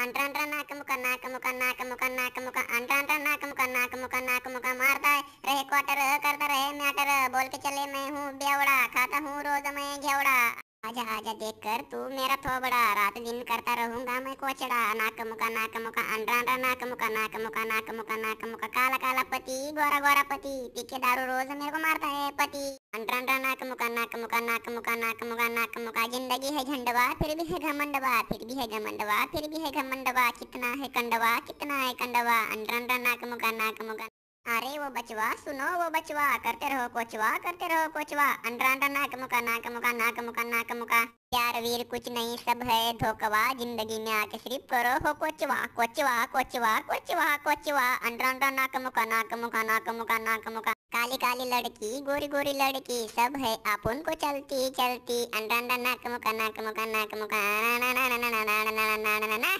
अंट्रा नाक मुका मारता है रहे क्वार्टर करता रहे मैटर बोल के चले मैं हूँ ब्यावड़ा खाता हूँ रोज मैं घेवड़ा। आजा आजा देख कर तू मेरा थोबड़ा रात दिन करता रहूंगा मैं कोचड़ा। नाक मुका अंड्रा नाक मुका नाक मुका नाक मुका नाक मुका काला काला पति गोरा गोरा पति पी के दारू रोज मेरे को मारता है पति। अंड्रा नाक मुका नाक मुका नाक मुका नाक मुका नाक मुका जिंदगी है झंडवा फिर भी है घमंडवा फिर भी है घमंडवा फिर भी है घमंडवा कितना है कंडवा कितना है कंडवा। अंड्रा नाक मुका नाक मुका अरे वो बचवा सुनो वो बचवा करते रहो कोचवा करते रहो कोचवा। अंड्रा नाक मुका नाक मुका नाक मुका नाक मुका प्यार वीर कुछ नहीं सब है धोखवा जिंदगी में आके सिर्फ करो हो कोचवा कोचवा कोचवा कोचवा कोचवा। अंड्रा नाक मुका नाक मुका नाक मुका नाक मुका काली काली लड़की गोरी गोरी लड़की सब है आपुन को चलती चलती। अंड्रा नाक मुका नाक मुका नाक मुका।